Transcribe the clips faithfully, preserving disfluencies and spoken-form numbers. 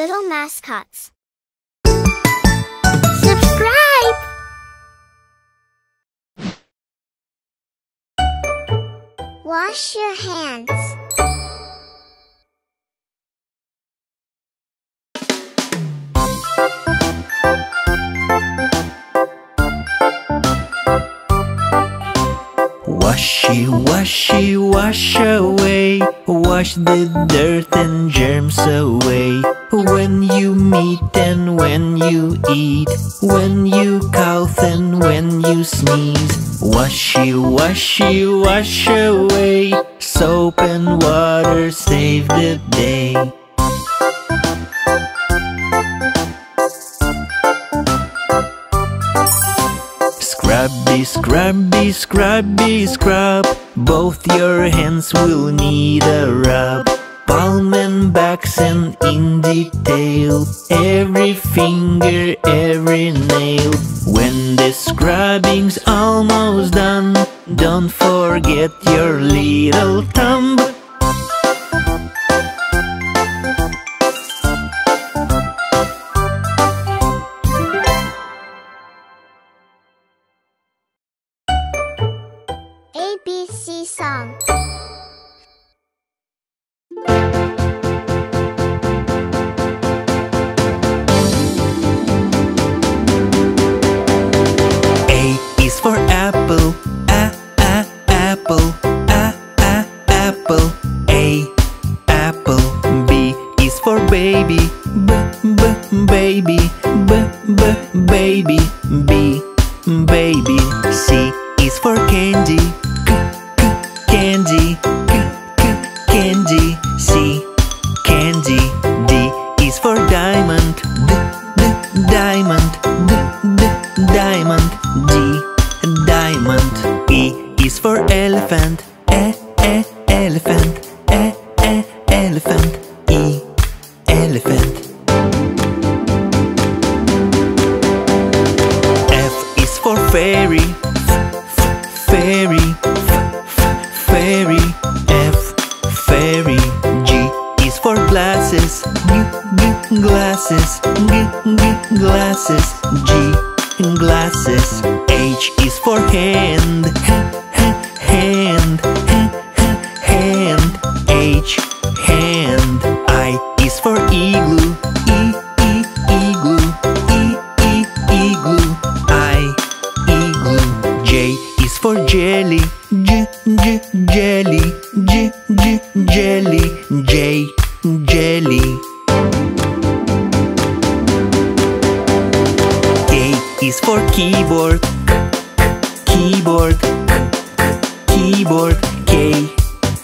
Little Mascots. Subscribe! Wash your hands. Washy, washy, wash away, wash the dirt and germs away. When you meet and when you eat, when you cough and when you sneeze. Washy, washy, wash away, soap and water save the day. Scrubby, scrubby, scrubby, scrub. Both your hands will need a rub. Palm and backs and in detail, every finger, every nail. When the scrubbing's almost done, don't forget your little thumb. A B C song. A is for apple, a a apple, a a apple, a apple. B is for baby, b b baby, b b baby, b baby. C is for candy, k k candy, k k candy. C candy. D is for diamond, d d diamond, d d diamond, D diamond. E is for elephant, e e elephant, e e elephant, E elephant. F is for fairy, fairy, f, f, fairy, F, fairy. G is for glasses, g, g, glasses, g, g, glasses, G, glasses. H is for hand, h, h, hand, h, h, hand, H, hand. I is for igloo, e, e, igloo, e, e, igloo, I, igloo. J is for jelly, j, j, jelly, j, j, jelly, J, jelly. K is for keyboard, k, k, keyboard, k, k, keyboard, K,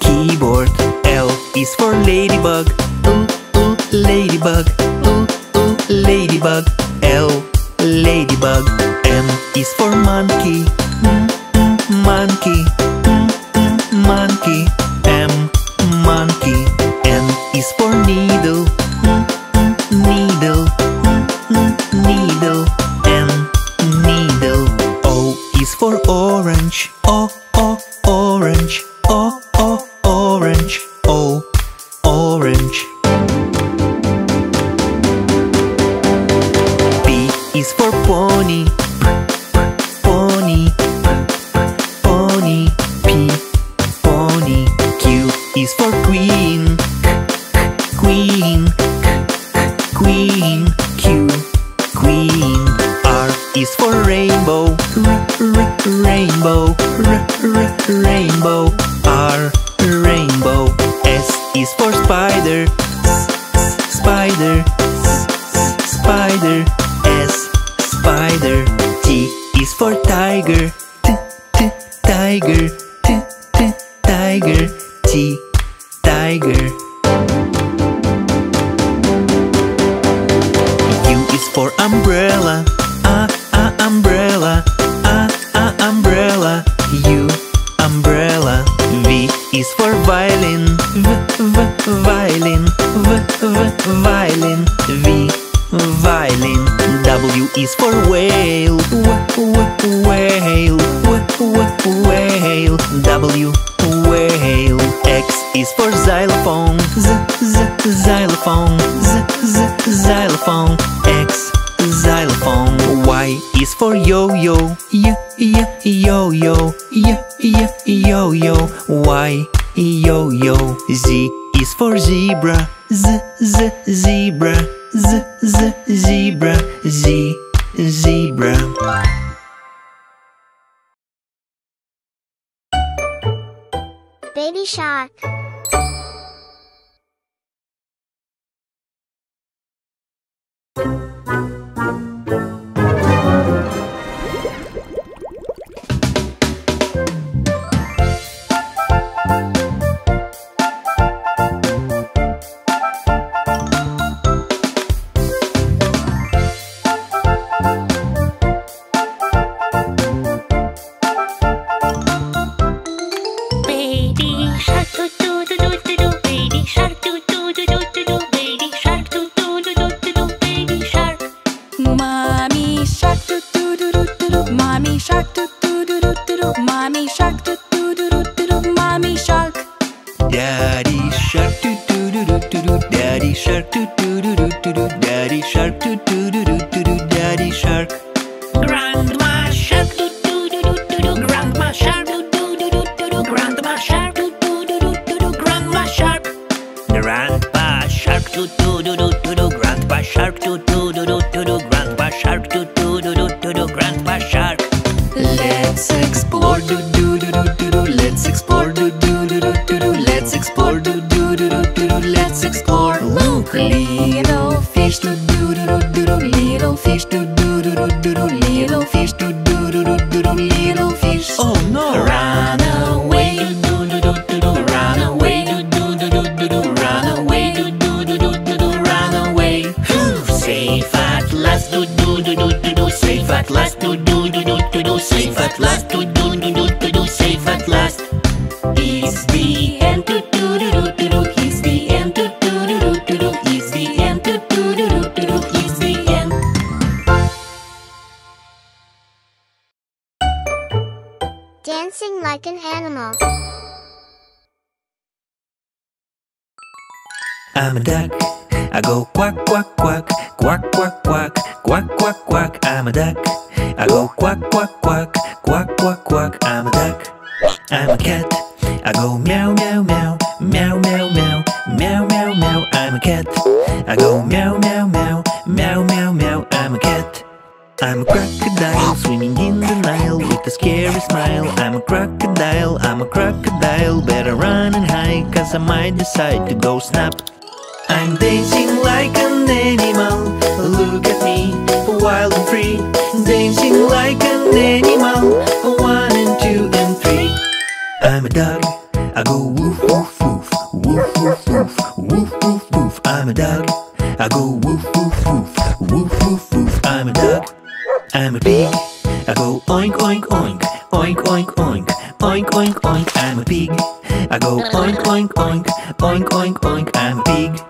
keyboard. L is for ladybug, l, l, ladybug, l, l, ladybug, L, ladybug. M is for monkey, m, monkey, mm, mm, monkey, M, monkey. N is for needle, mm, mm, needle, mm, mm, needle, N, needle. O is for orange, O, O, orange, O, O, orange, O, orange. P is for pony, pony, pony, P, pony. Q is for queen, queen, queen, Q, queen. R is for rainbow, r, r, rainbow, r, r, rainbow, R, rainbow. S is for spider, s, s, spider, s, s, spider, S, spider. T is for tiger, t, t, tiger, t, t, tiger, T, tiger. U is for umbrella, a, a, umbrella, a, a, umbrella, U, umbrella. V is for violin, v, v, violin, v, v, violin, V, violin. W is for whale, w, w, whale, w, w, whale, W, whale. X is for xylophone, xylophone, z z xylophone, z z xylophone, x xylophone. Y is for yo-yo, y y yo-yo, y y yo-yo, y yo-yo. Z is for zebra, z z zebra, z z zebra, z zebra. Baby shark. I'm a duck, I go quack, quack, quack, quack, quack, quack, quack, quack, quack. I'm a duck, I go quack, quack, quack, quack, quack, quack. I'm a duck. I'm a cat, I go meow, meow, meow, meow, meow, meow, meow, meow, meow. I'm a cat, I go meow, meow, meow, meow, meow, meow. I'm a cat. I'm a crocodile swimming in the Nile with a scary smile. I'm a crocodile, I'm a crocodile. Better run and hide, cause I might decide to go snap. I'm dancing like an animal, look at me, wild and free. Dancing like an animal, one and two and three. I'm a dog, I go woof woof woof, woof woof woof, woof woof woof. I'm a dog, I go woof woof woof, woof woof woof. I'm a dog. I'm a pig, I go oink oink oink, oink oink oink, oink oink oink. I'm a pig, I go oink oink oink, oink oink oink. I'm a pig.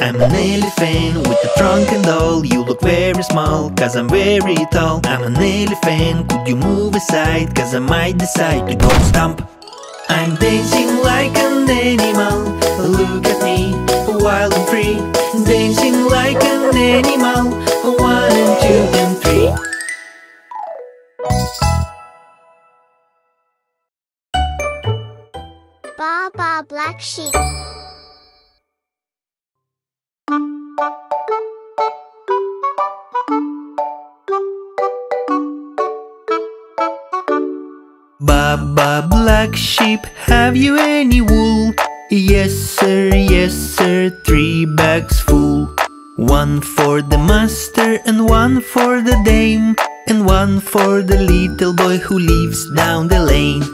I'm an elephant with a trunk and all. You look very small, cause I'm very tall. I'm an elephant, could you move aside, cause I might decide to go stomp. I'm dancing like an animal, look at me, wild and free. Dancing like an animal, one and two and three. Ba ba black sheep. Baba black sheep, have you any wool? Yes sir, yes sir, three bags full. One for the master and one for the dame, and one for the little boy who lives down the lane.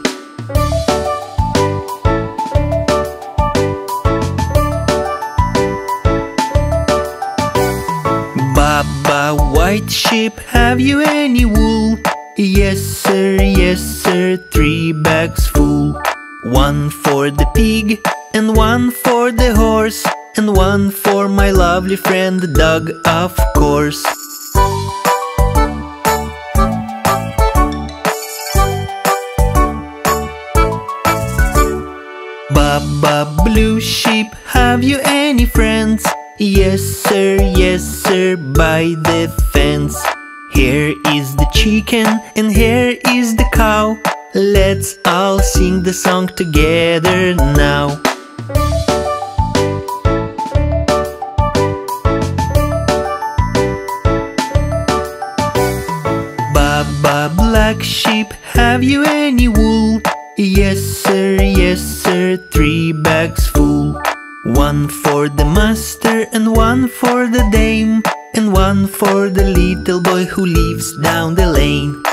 Baba white sheep, have you any wool? Yes sir, yes sir, three bags full. One for the pig, and one for the horse, and one for my lovely friend the dog, of course. Baba blue sheep, Have you any friends? Yes sir, yes sir, by the fence. Here is the chicken and here is the cow. Let's all sing the song together now. Baba black sheep, have you any wool? Yes sir, yes sir, three bags full. One for the master and one for the dame, and one for the little boy who lives down the lane.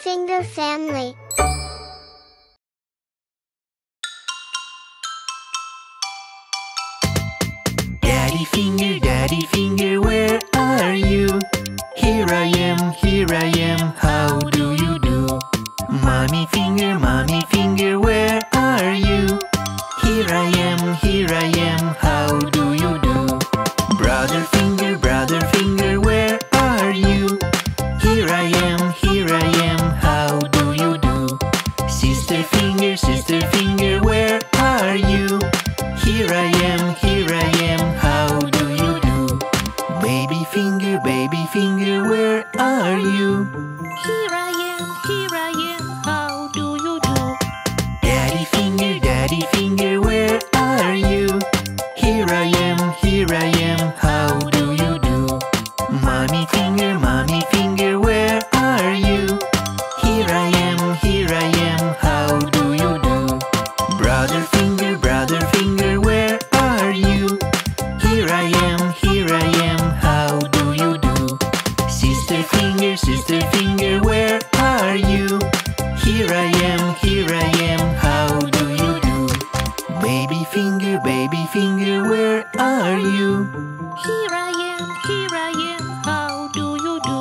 Single family. Daddy finger, daddy finger, where are you? Here I am, here I am, how do you do? Mommy finger, mommy finger, where are you? Here I am, here I am, how do you do? Brother finger, brother finger, where are you? Here I am, here I am, how do you do? Sister finger, sister finger, where are you? Here I am, here I am, how do you do? Baby finger, baby finger, where are you? Here I am, here I am, how do you do? Daddy finger, daddy finger, where are you? Here I am, here I am, how do you do? Mommy finger, mommy finger, where are you? Here I am, here I am, how do you do? Brother finger, brother finger, where are you? Here I am, here I am, how do you do? Sister finger, sister finger, where are you? Here I am, here I am, how do you do? Baby finger, baby finger, where are you? Here I am, here I am, how do you do?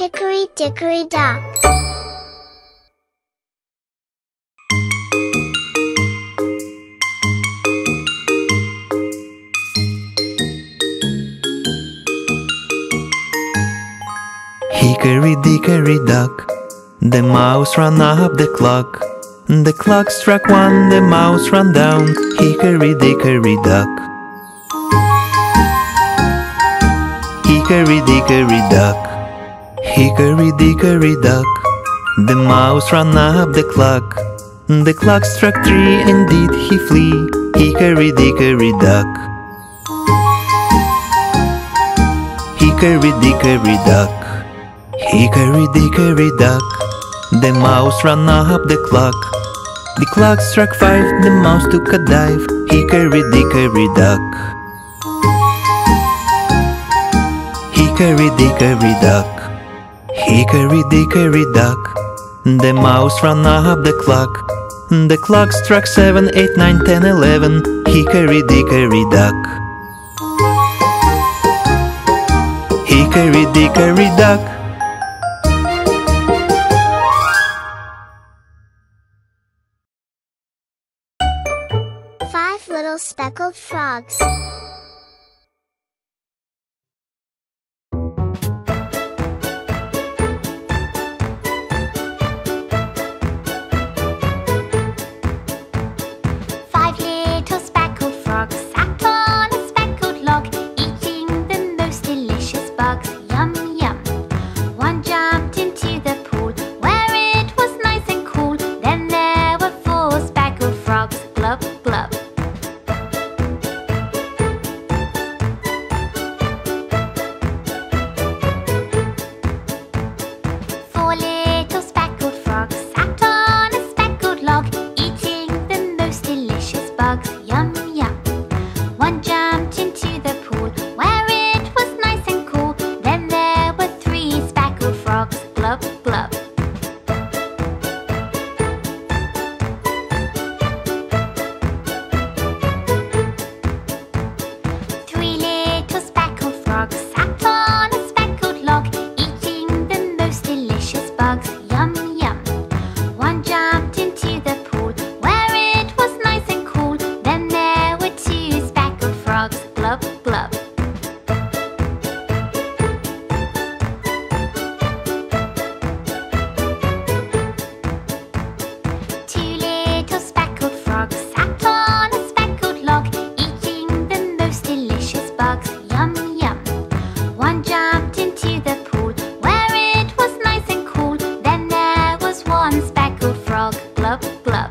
Hickory dickory dock. Hickory dickory dock, the mouse ran up the clock. The clock struck one, the mouse ran down. Hickory dickory dock. Hickory dickory dock. Hickory dickory dock, the mouse ran up the clock. The clock struck three and did he flee? Hickory dickory dock. Hickory dickory dock. Hickory dickory dock, the mouse ran up the clock. The clock struck five, the mouse took a dive. Hickory dickory dock. Hickory dickory dock. Hickory dickory dock, the mouse ran up the clock. The clock struck seven, eight, nine, ten, eleven. Hickory dickory dock. Hickory dickory dock. Five little speckled frogs. Five little speckled frogs sat on a speckled log, eating the most delicious bugs. Yum yum. One jumped into the pool where it was nice and cool. Then there were four speckled frogs. Glub glub. little frog, glub, glub.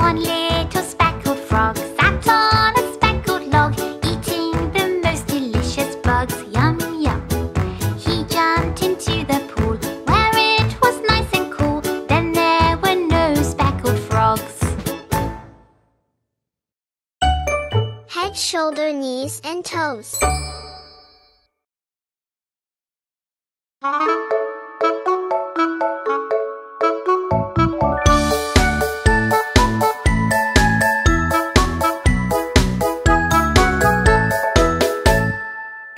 One little speckled frog sat on a speckled log, eating the most delicious bugs, yum, yum. He jumped into the pool where it was nice and cool. Then there were no speckled frogs. Head, shoulder, knees, and toes.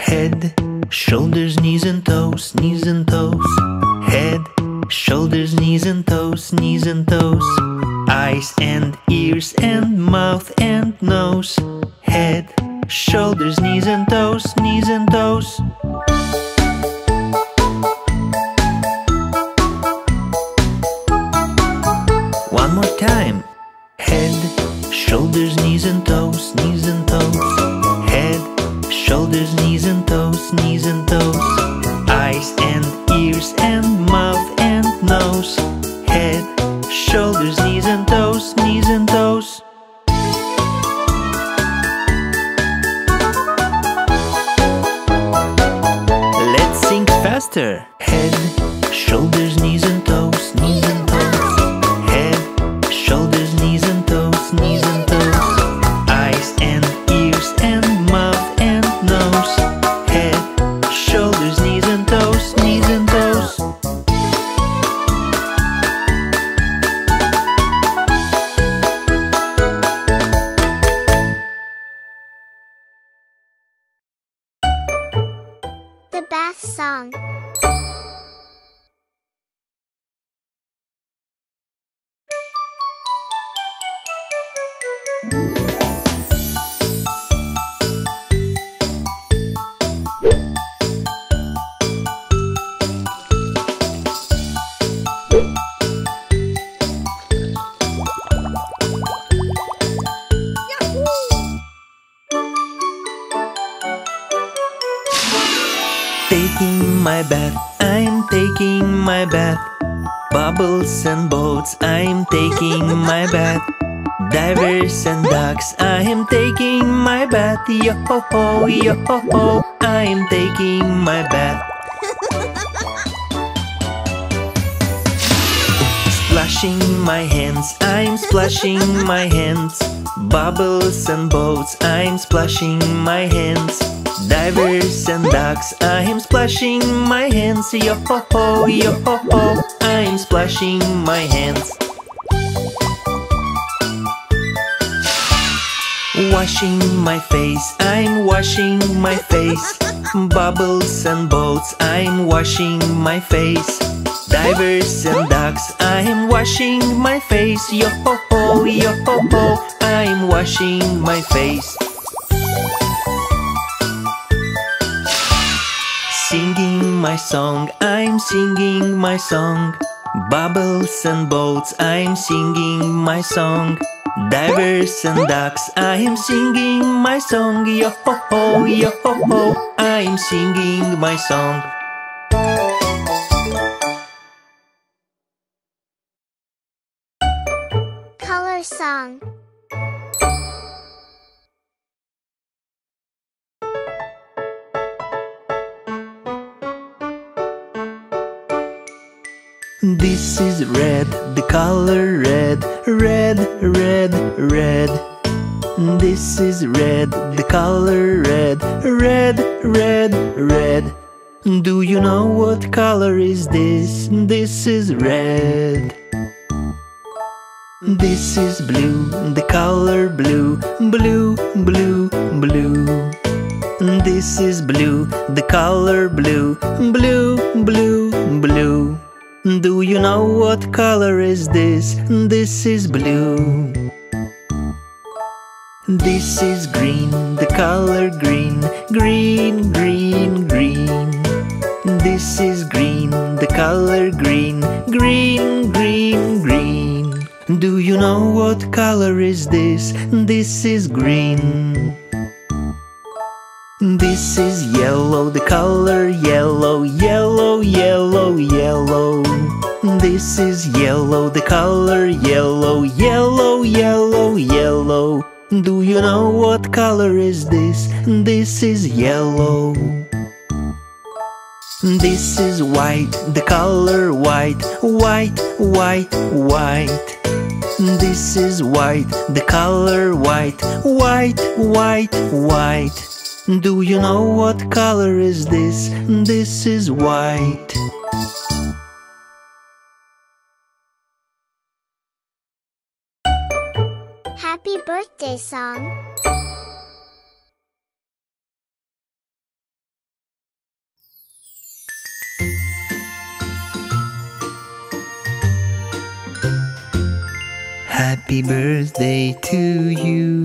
Head, shoulders, knees and toes, knees and toes. Head, shoulders, knees and toes, knees and toes. Eyes and ears and mouth and nose. Head, shoulders, knees and toes, knees and toes. One more time. Head, shoulders, knees and toes, knees and toes. Head, shoulders, knees and toes, knees and toes. Eyes and ears and mouth and nose. Head, shoulders, knees and toes, knees and toes. Let's sing faster. Head, shoulders, knees and toes, knees and toes. Head, shoulders, knees and toes, knees and toes. Eyes and ears and mouth and nose. Head, shoulders, knees and toes, knees and toes. The Bath Song. Taking my bath, I'm taking my bath. Bubbles and boats, I'm taking my bath. Divers and ducks, I'm taking my bath. Yo ho ho, yo ho ho, I'm taking my bath. Splashing my hands, I'm splashing my hands. Bubbles and boats, I'm splashing my hands. Divers and ducks, I'm splashing my hands. Yo ho ho, yo ho ho, I'm splashing my hands. Washing my face, I'm washing my face. Bubbles and boats, I'm washing my face. Divers and ducks, I'm washing my face. Yo ho ho, yo ho ho, I'm washing my face. Singing my song, I'm singing my song. Bubbles and boats, I'm singing my song. Divers and ducks, I'm singing my song. Yo ho ho, yo ho ho, I'm singing my song. Color Song. This is red, the color red, red, red, red. This is red, the color red, red, red, red. Do you know what color is this? This is red. This is blue, the color blue, blue, blue, blue. This is blue, the color blue, blue, blue, blue. Do you know what color is this? This is blue. This is green, the color green, green, green, green. This is green, the color green, green, green, green. Do you know what color is this? This is green. This is yellow, the color yellow, yellow, yellow, yellow. This is yellow, the color yellow, yellow, yellow, yellow. Do you know what color is this? This is yellow. This is white, the color white, white, white, white. This is white, the color white, white, white, white. Do you know what color is this? This is white. Happy birthday song. Happy birthday to you.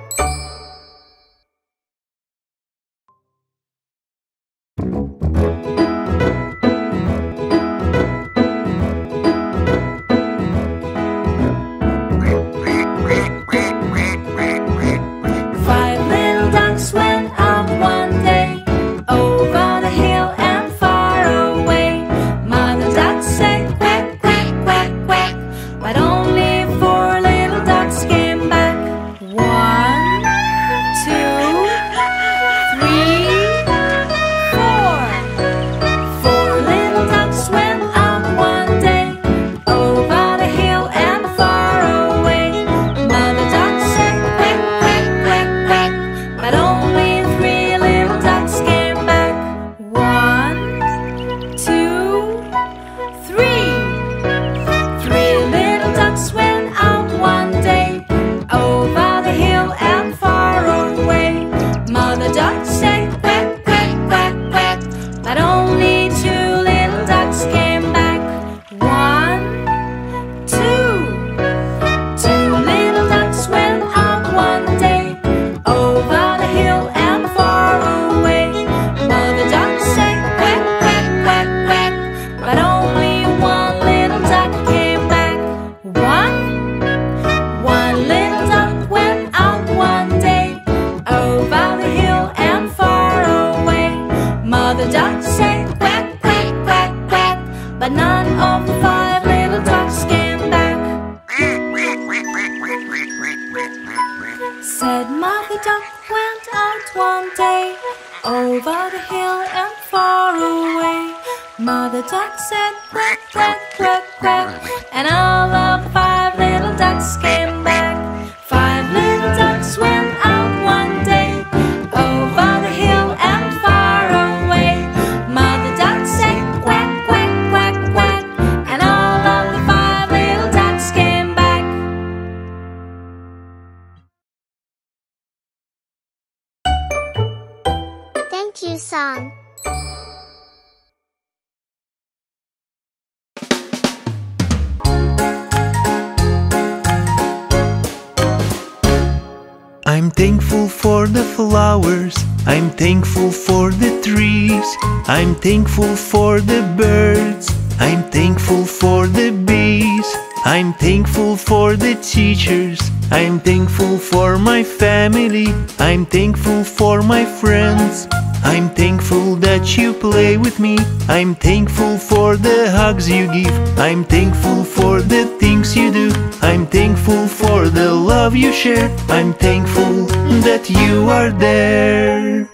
I'm thankful for the flowers, I'm thankful for the trees, I'm thankful for the birds, I'm thankful for the bees, I'm thankful for the teachers, I'm thankful for my family, I'm thankful for my friends, I'm thankful that you play with me, I'm thankful for the hugs you give, I'm thankful for the things you do, I'm thankful for the love you share, I'm thankful that you are there.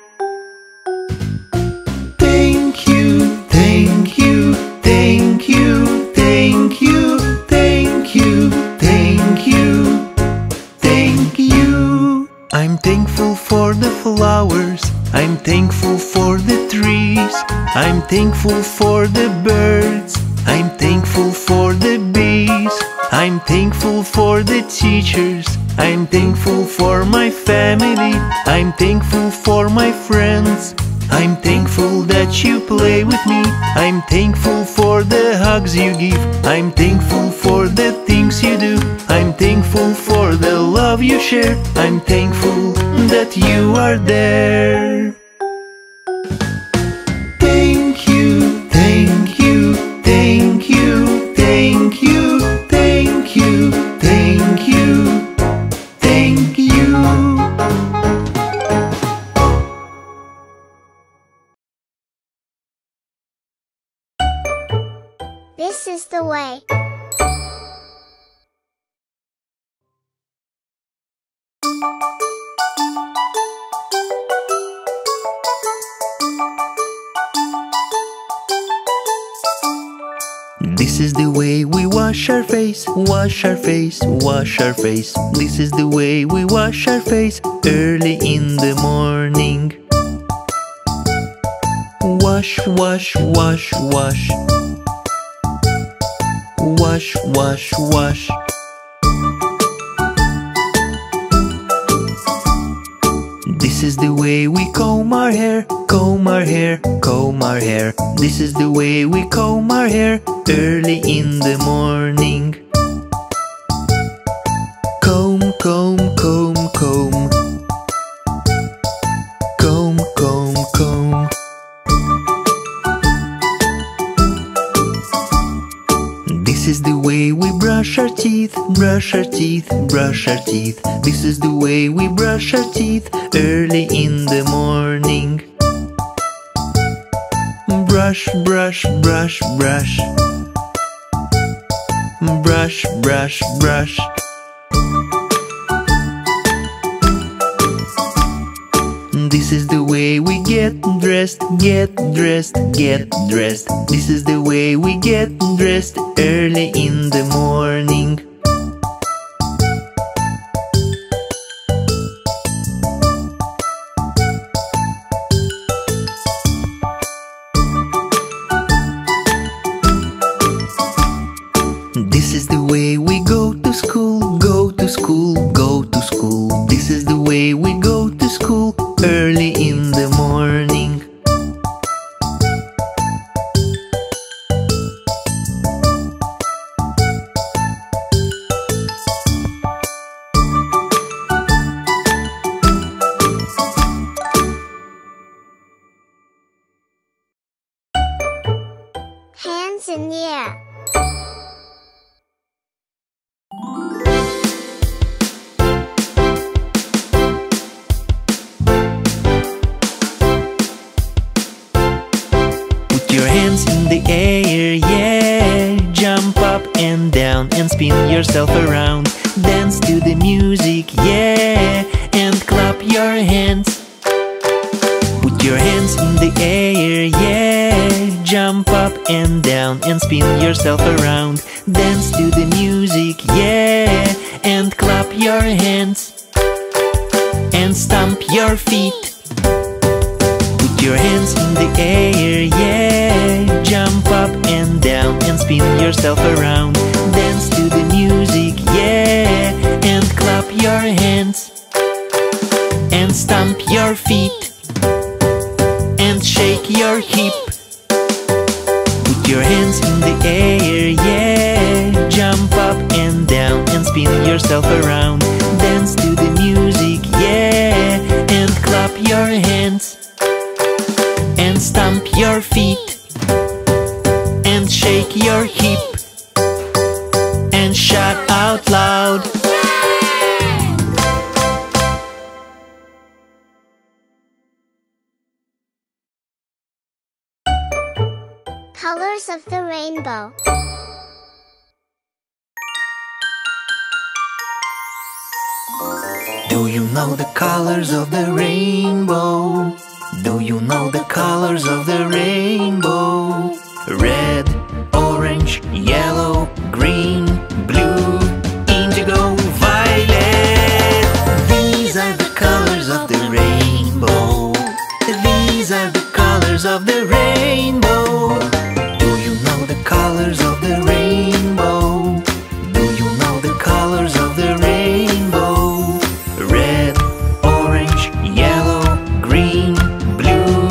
Thank you, thank you, thank you, thank you, thank you, thank you, thank you. I'm thankful for the flowers, I'm thankful for the trees, I'm thankful for the birds, I'm thankful for the bees, I'm thankful for the teachers, I'm thankful for my family, I'm thankful for my friends, I'm thankful that you play with me, I'm thankful for the hugs you give, I'm thankful for the things you do, I'm thankful for the love you share, I'm thankful that you are there. Thank you, thank you, thank you, thank you, thank you, thank you, thank you. This is the way. This is the way we wash our face, wash our face, wash our face. This is the way we wash our face early in the morning. Wash, wash, wash, wash. Wash, wash, wash. This is the way we comb our hair, comb our hair, comb our hair. This is the way we comb our hair early in the morning. Comb, comb, comb, comb. Comb, comb, comb. This is the way we brush our teeth, brush our teeth, brush our teeth. This is the way we brush our teeth early in the morning. Brush, brush, brush, brush. Brush, brush, brush. This is the way we get dressed, get dressed, get dressed. This is the way we get dressed early in the morning. This is the way we go to school, go to school, go to school. This is the way we go to school early in the morning. Hands in the air. In the air, yeah. Jump up and down and spin yourself around. Dance to the music, yeah. And clap your hands. Put your hands in the air, yeah. Jump up and down and spin yourself around. Dance to the music, yeah. And clap your hands. And stamp your feet. Your hands in the air, yeah. Jump up and down and spin yourself around. Dance to the music, yeah. And clap your hands. And stamp your feet. And shake your hip. Put your hands in the air, yeah. Jump up and down and spin yourself around. Dance to the music, yeah. And clap your hands. And stamp your feet. And shake your hip. And shout out loud. Colors of the rainbow. Do you know the colors of the rainbow? Do you know the colors of the rainbow? Red, orange, yellow, green, blue, indigo, violet. These are the colors of the rainbow. These are the colors of the rainbow. Do you know the colors of the rainbow? Do you know the colors of the rainbow? Red, orange, yellow, green, blue,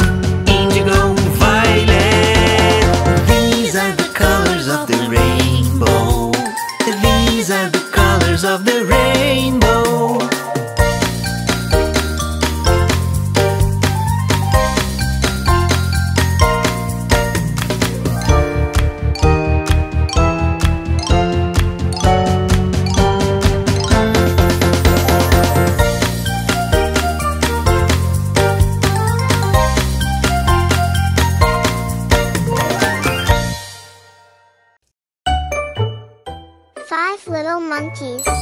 indigo, violet. These are the colors of the rainbow. These are the colors of the rainbow. Five little monkeys. Five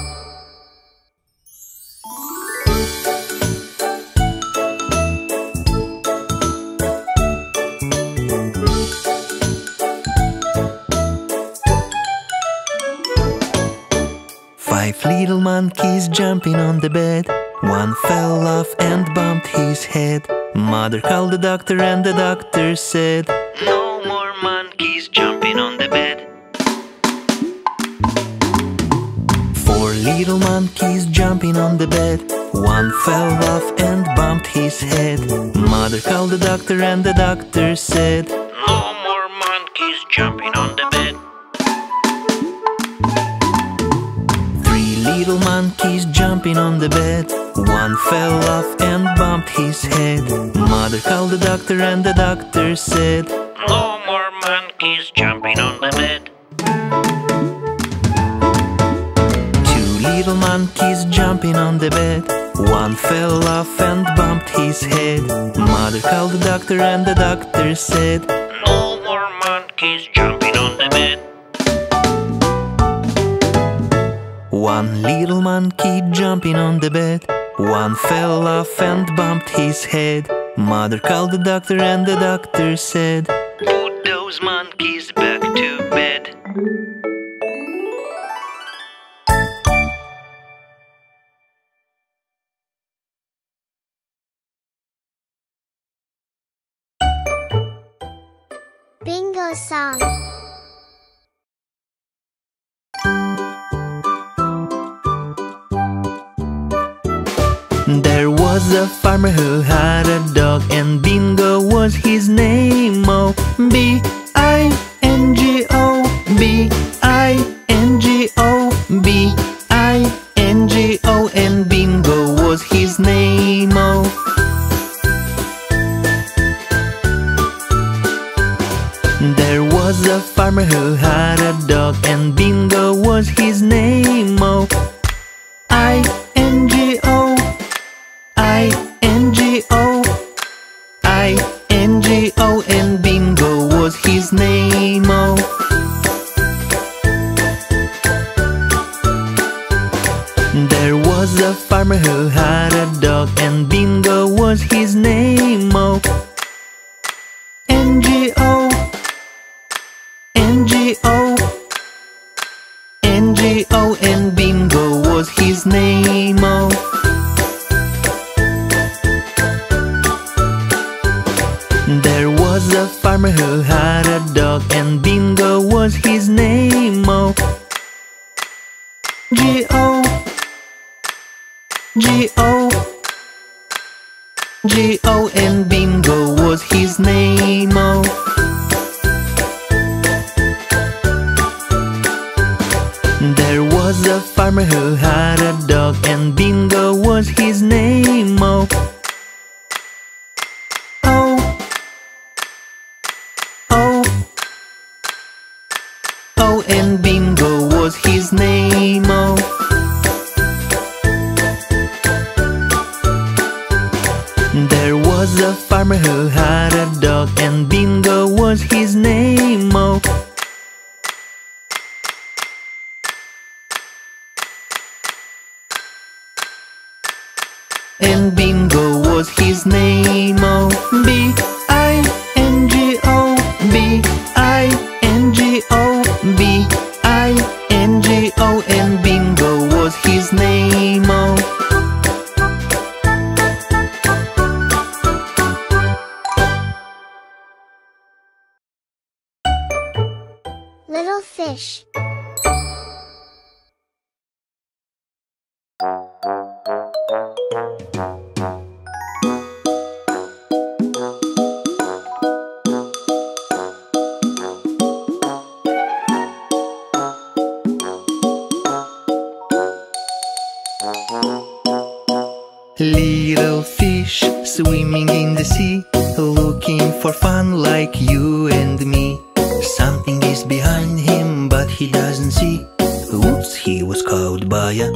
little monkeys jumping on the bed. One fell off and bumped his head. Mother called the doctor and the doctor said, "No more monkeys jumping on the bed." Little monkeys jumping on the bed. One fell off and bumped his head. Mother called the doctor and the doctor said, "No more monkeys jumping on the bed." Three little monkeys jumping on the bed. One fell off and bumped his head. Mother called the doctor and the doctor said, "No more monkeys jumping on the bed." Little monkeys jumping on the bed. One fell off and bumped his head. Mother called the doctor and the doctor said, "No more monkeys jumping on the bed." One little monkey jumping on the bed. One fell off and bumped his head. Mother called the doctor and the doctor said, "Put those monkeys back to bed." Bingo song. There was a farmer who had a dog, and Bingo was his name. Oh, B I N G O, B I N G O, B I N G O, and Bingo was his name. Oh. There was a farmer who had a dog, and Bingo was his name. Oh, I N G O, I N G O, I N G O, and Bingo was his name. Oh. There was a farmer who had a dog, and Bingo was his name. Oh, N G O, N G O, N G O, and Bingo was his name. Oh. There was a farmer who had a dog, and Bingo was his name. Oh. G O, G O, G O, and Bingo was his name. Oh. There was a farmer who had a dog, and Bingo was his name. Oh, oh, oh, oh, and Bingo was his name. Oh. There was a farmer who had a dog, and Bingo was his name. Oh. And Bingo was his name. Oh, B I N G O, B I N G O, B I N G O, and Bingo was his name. Oh. little fish. Little fish swimming in the sea, looking for fun like you and me. Something is behind him, but he doesn't see. Whoops, he was caught by a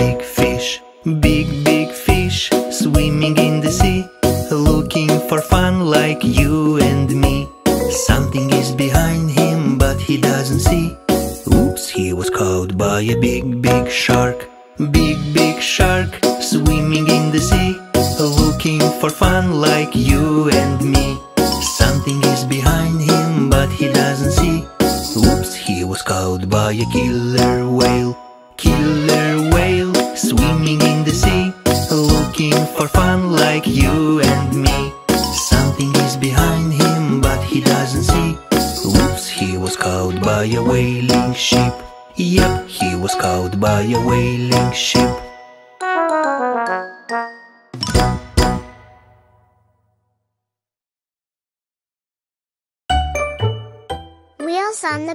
big fish. Big, big fish swimming in the sea, looking for fun like you and me. Something is behind him, but he doesn't see. Whoops, he was caught by a big, big shark. Big, big shark swimming in the sea, looking for fun like you and me. Something is behind him, but he doesn't see. Whoops, he was caught by a killer whale. Killer whale swimming in the sea, looking for fun like you and me. Something is behind him, but he doesn't see. Whoops, he was caught by a whaling ship. Yep, he was caught by a whaling ship. Wheels on the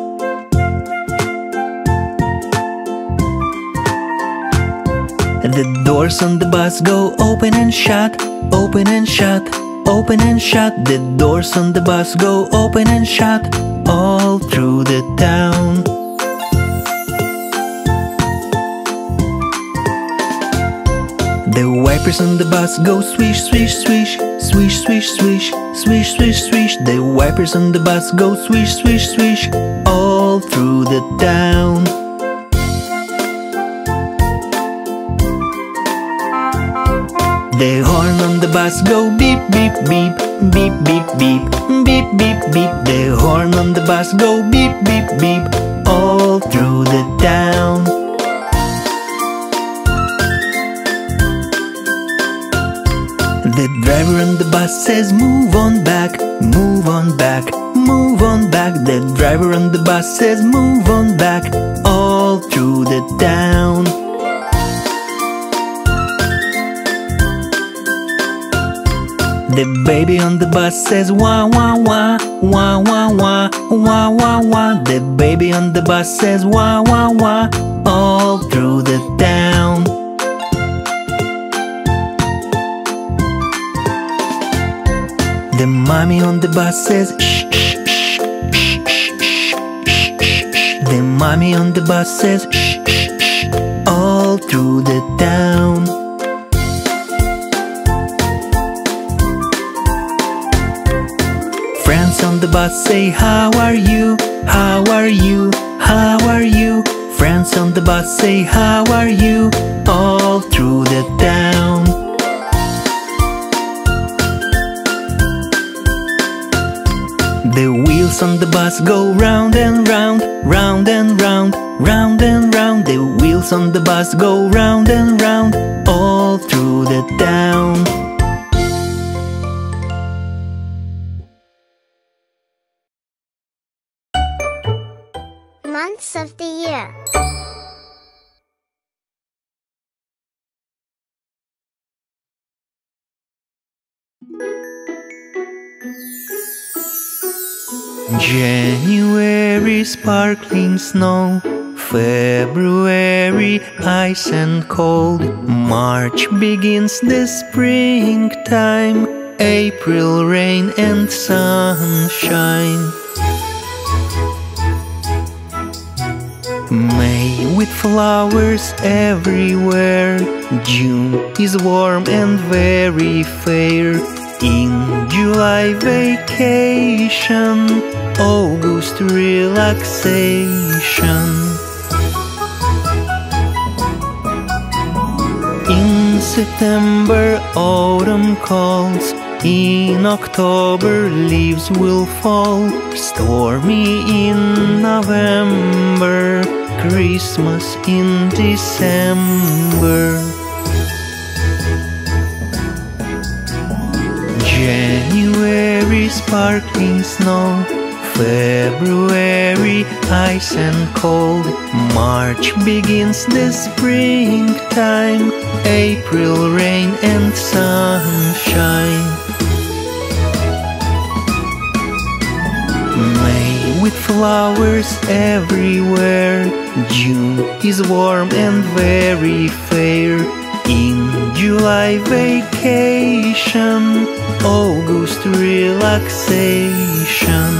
The doors on the bus go open and shut, open and shut, open and shut. The doors on the bus go open and shut, all through the town. The wipers on the bus go swish, swish, swish, swish, swish, swish, swish, swish, swish. The wipers on the bus go swish, swish, swish, all through the town. The horn on the bus go beep, beep, beep, beep, beep, beep, beep, beep, beep. The horn on the bus go beep, beep, beep, all through the town. The driver on the bus says, move on back, move on back, move on back. The driver on the bus says, move on back, all through the town. The baby on the bus says, wah, wah, wah, wah, wah, wah, wah, wah, wah. The baby on the bus says, wah, wah, wah, all through the town. The mommy on the bus says, shh, shh, shh, shh, shh, shh. The mommy on the bus says, shh, shh, shh, all through the town. Friends on the bus say, how are you, how are you, how are you? Friends on the bus say, how are you, all through the town. The wheels on the bus go round and round, round and round, round and round. The wheels on the bus go round and round, all through the town. Months of the year. January, sparkling snow. February, ice and cold. March begins the springtime. April, rain and sunshine. May, with flowers everywhere. June is warm and very fair. In July, vacation. August, relaxation. September, autumn calls. In October, leaves will fall. Stormy in November, Christmas in December. January, sparkling snow. February, ice and cold. March begins the springtime. April, rain and sunshine. May, with flowers everywhere. June is warm and very fair. In July, vacation. August, relaxation.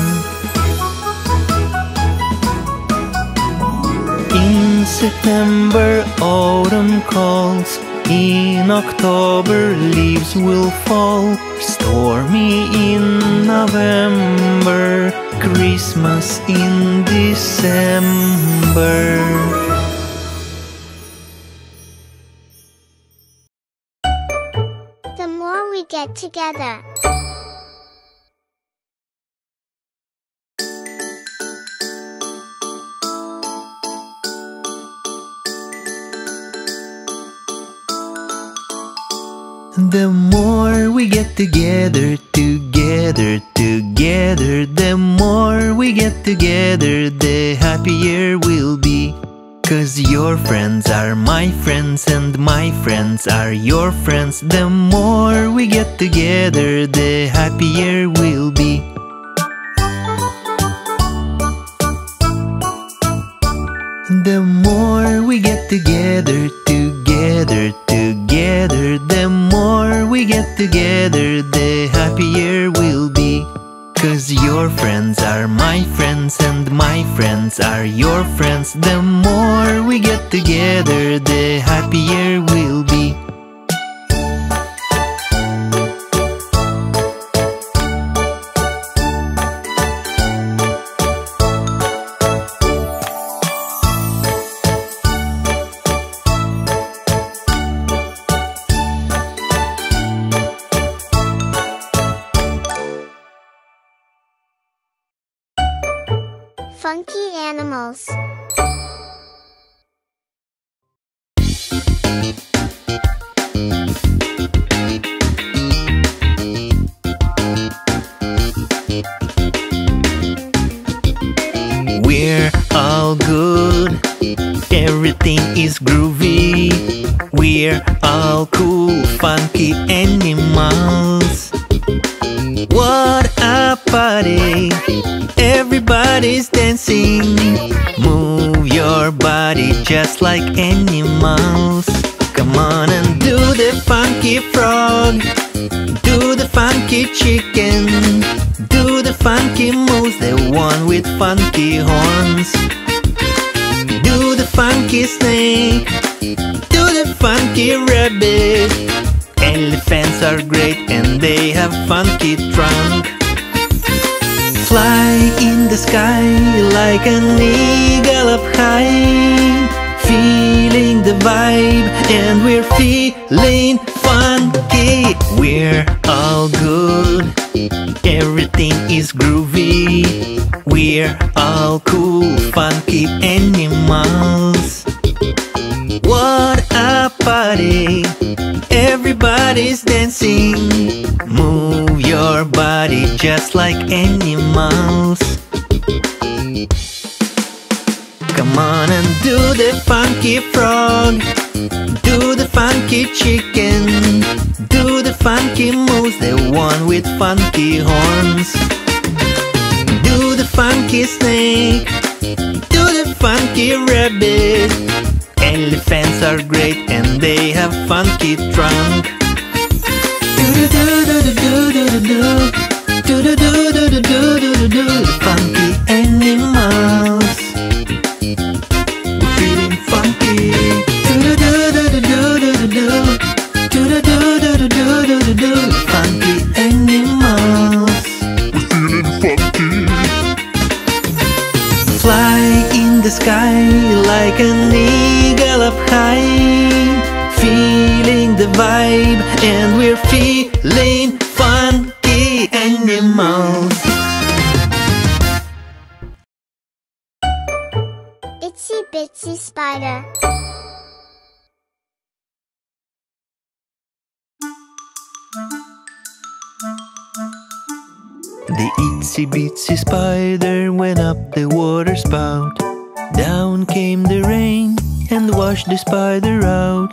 In September, autumn calls. In October, leaves will fall. Stormy in November, Christmas in December. The more we get together, the more we get together, together, together. The more we get together, the happier we'll be. 'Cause your friends are my friends and my friends are your friends. The more we get together, the happier we'll be. The more we get together, together, together. The more we get together, the happier we'll be. 'Cause your friends are my friends and my friends are your friends. The more we get together, the happier we'll be. Funky animals. We're all good. Everything is groovy. We're all cool, funky animals. What a party! Everybody's dancing. Move your body just like animals. Come on and do the funky frog. Do the funky chicken. Do the funky moose, the one with funky horns. Do the funky snake. Do the funky rabbit. Elephants are great and they have funky trunk. Fly in the sky like an eagle up high. Feeling the vibe and we're feeling funky. We're all good. Everything is groovy. We're all cool, funky animals. What a party! Everybody's dancing. Move your body just like animals. Come on and do the funky frog. Do the funky chicken. Do the funky moose, the one with funky horns. Do the funky snake. Do the funky rabbit. Elephants are great and they have funky trunk. Funky animals. We're feeling funky. Funky animals. We're feeling funky. Fly in the sky like an eagle up high. Feeling the vibe, and we're feeling funky animals. Itsy bitsy spider. The itsy bitsy spider went up the water spout. Down came the rain and washed the spider out.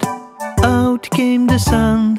Out came the sun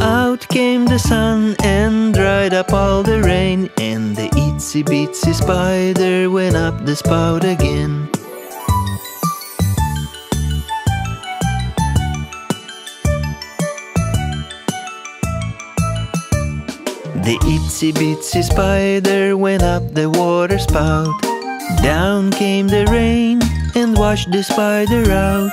Out came the sun and dried up all the rain. And the itsy bitsy spider went up the spout again. The itsy bitsy spider went up the water spout. Down came the rain and washed the spider out.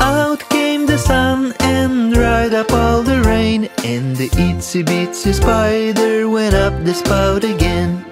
Out came the sun and dried up all the rain. And the itsy bitsy spider went up the spout again.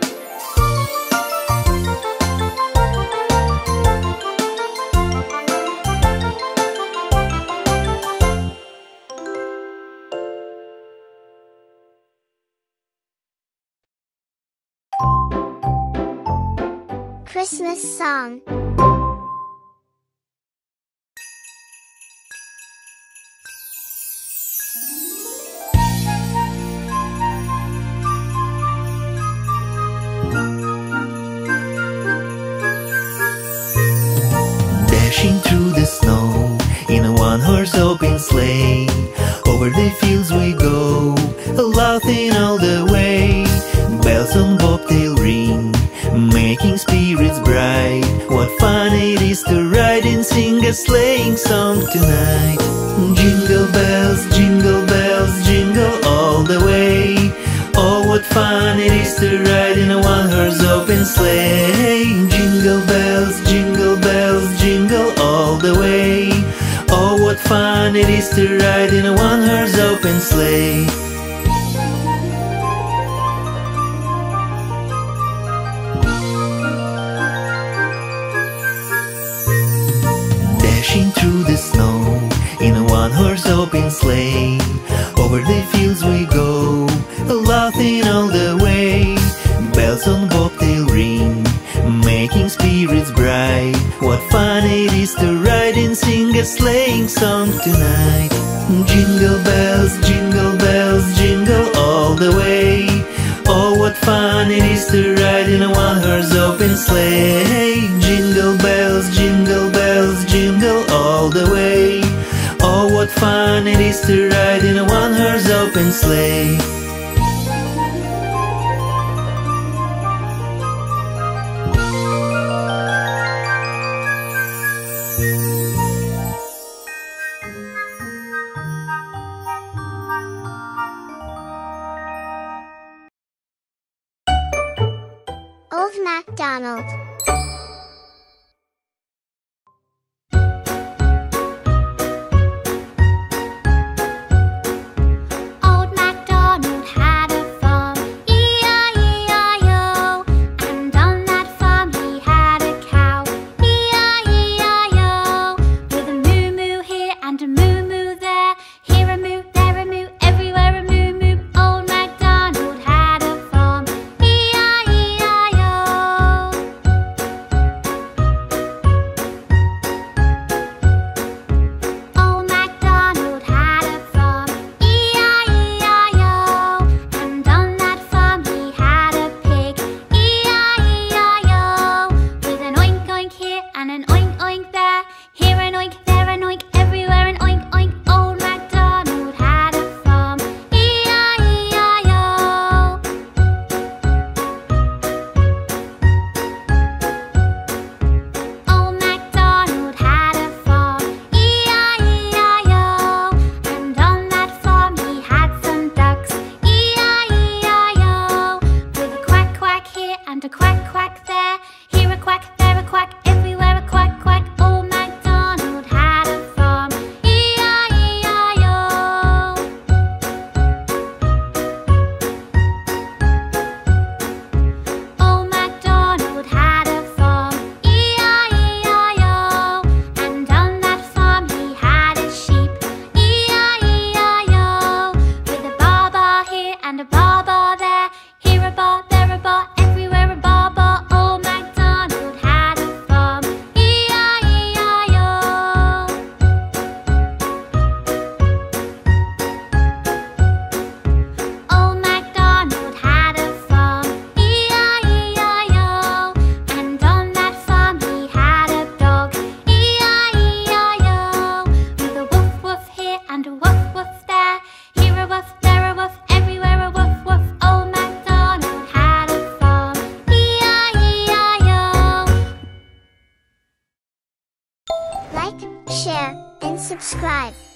Christmas song. Dashing through the snow in a one-horse open sleigh, over the fields we go, laughing all the way. Bells on bobtail ring, making spirits bright. What fun it is to ride and sing a sleighing song tonight. Jingle bells, jingle bells, jingle all the way. Oh, what fun it is to ride in a one-horse open sleigh. Jingle bells, jingle bells, jingle all the way. Oh, what fun it is to ride in a one-horse open sleigh. One-horse open sleigh, over the fields we go, laughing all the way. Bells on bobtail ring, making spirits bright. What fun it is to ride and sing a sleighing song tonight. Jingle bells, jingle bells, jingle all the way. Oh, what fun it is to ride in a one-horse open sleigh. Jingle bells, jingle bells, jingle all the way. Oh, what fun it is to ride in a one-horse open sleigh. Old MacDonald. Moo moo. quack, quack there. Here a quack, there a quack, everywhere a quack, quack. Old MacDonald had a farm, E I E I O. Old MacDonald had a farm, E I E I O. And on that farm he had a sheep, E I E I O. With a ba-ba here and a ba-ba there. Here a ba, there a ba, everywhere a ba ba. Old MacDonald had a farm, E I E I O. Old MacDonald had a farm, E I E I O. And on that farm he had a dog, E I E I O. With a woof woof here and a woof woof there. Here a woof, there a woof, everywhere a woof woof. Old MacDonald share, and subscribe.